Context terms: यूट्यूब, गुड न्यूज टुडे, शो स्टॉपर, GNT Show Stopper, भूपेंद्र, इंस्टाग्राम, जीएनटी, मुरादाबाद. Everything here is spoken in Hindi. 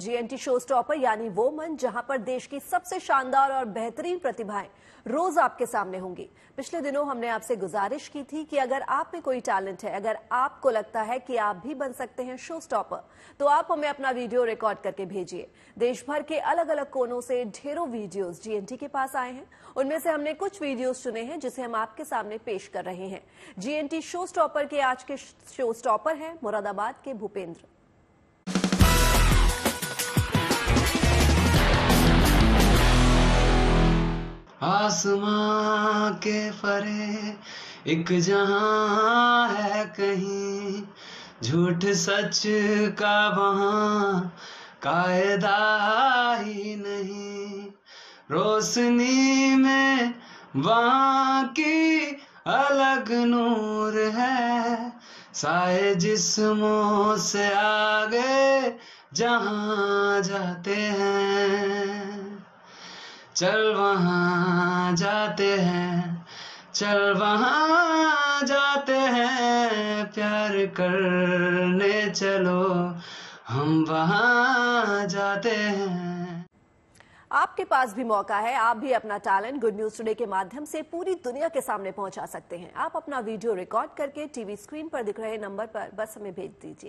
जीएनटी शो स्टॉपर यानी वो मंच जहां पर देश की सबसे शानदार और बेहतरीन प्रतिभाएं रोज आपके सामने होंगी। पिछले दिनों हमने आपसे गुजारिश की थी कि अगर आप में कोई टैलेंट है, अगर आपको लगता है कि आप भी बन सकते हैं शो स्टॉपर, तो आप हमें अपना वीडियो रिकॉर्ड करके भेजिए। देश भर के अलग अलग कोनों से ढेरों वीडियोज जीएनटी के पास आए हैं। उनमें से हमने कुछ वीडियोज चुने हैं जिसे हम आपके सामने पेश कर रहे हैं। जीएनटी शो स्टॉपर के आज के शो स्टॉपर हैं मुरादाबाद के भूपेंद्र। आसमां के परे एक जहां है, कहीं झूठ सच का वहां कायदा ही नहीं। रोशनी में वहां की अलग नूर है, साए जिस्मों से आगे जहां जाते हैं। चल वहाँ जाते हैं, चल वहाँ जाते हैं, प्यार करने चलो हम वहाँ जाते हैं। आपके पास भी मौका है, आप भी अपना टैलेंट गुड न्यूज टुडे के माध्यम से पूरी दुनिया के सामने पहुंचा सकते हैं। आप अपना वीडियो रिकॉर्ड करके टीवी स्क्रीन पर दिख रहे नंबर पर बस हमें भेज दीजिए।